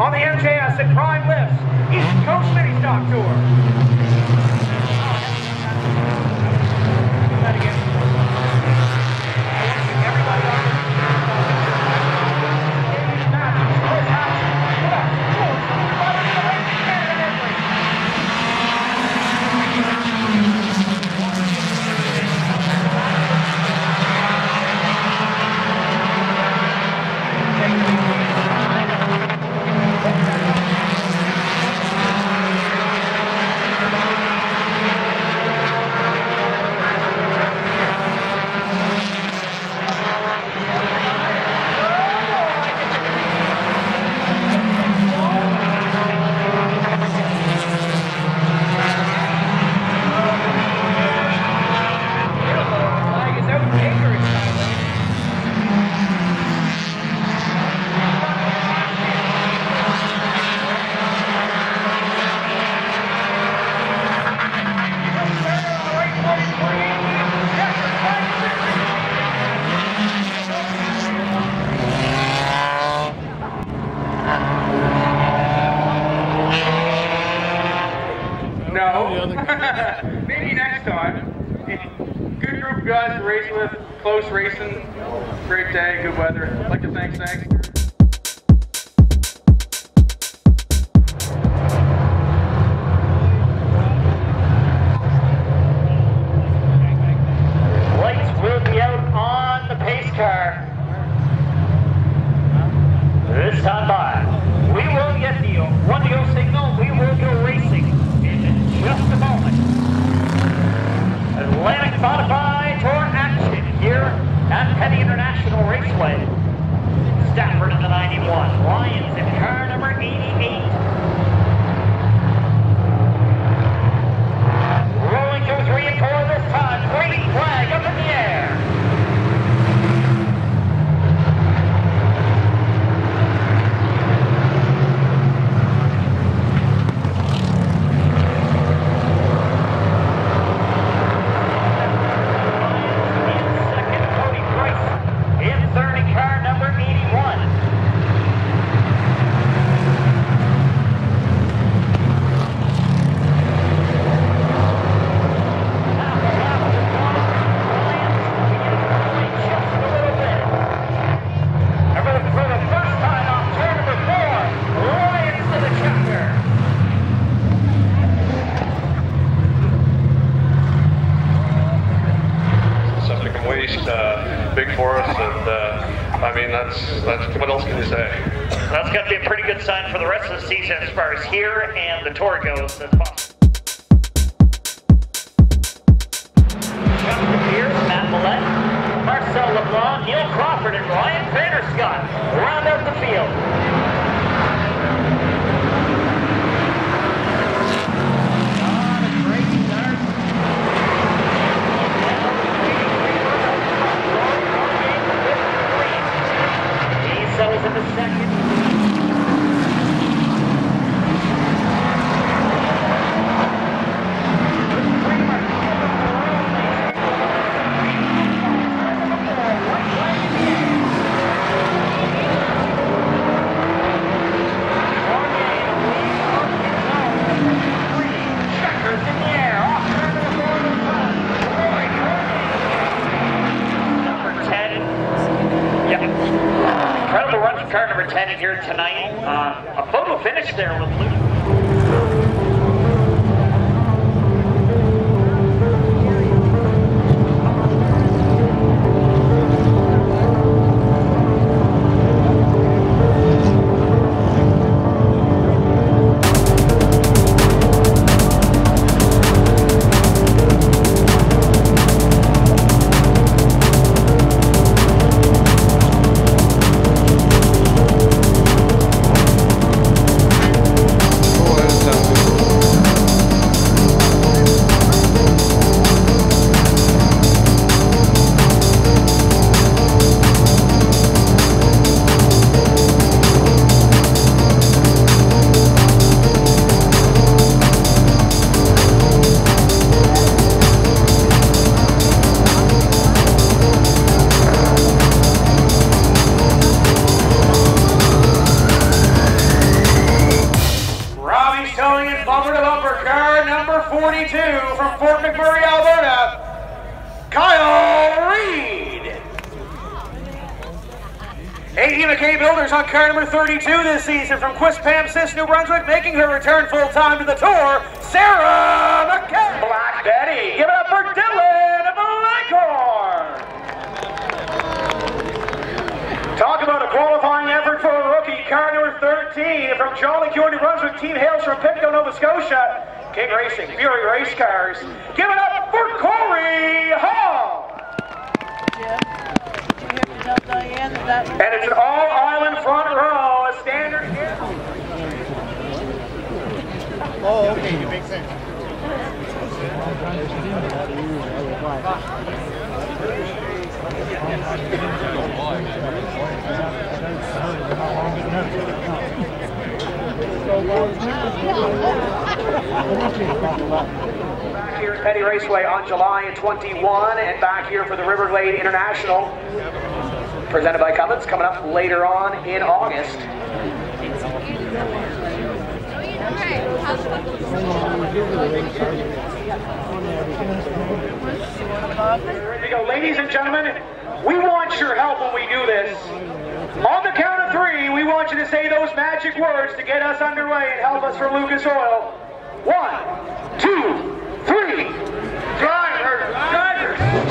On the MJS at Prime Lifts, East Coast Mini Stock Tour. Do that again. Everybody on the close racing, great day, good weather. I'd like to thank Sags. Justin Pierce, Matt Millett, Marcel LeBlanc, Neil Crawford, and Ryan Pater-Scott round out the field. What a great start. He settles in the second. From Fort McMurray, Alberta, Kyle Reed. A.E. McKay Builders on car number 32 this season from Quispamsis, New Brunswick, making her return full time to the tour, Sarah McKay. Black Betty, give it up for Dylan Blenkhorn. Talk about a qualifying effort for a rookie. Car number 13 from Jolicure, New Brunswick, team hails from Picton, Nova Scotia. King Racing, Fury Race Cars. Give it up for Corey Hall. And it's an all-island front row, a standard here. Oh, okay, it makes sense. Back here at Petty Raceway on July 21 and back here for the River Glade International presented by Cummins coming up later on in August. Here we go, ladies and gentlemen, we want your help when we do this. On the count of three, we want you to say those magic words to get us underway and help us for Lucas Oil. 1, 2, 3. Drivers! Drivers!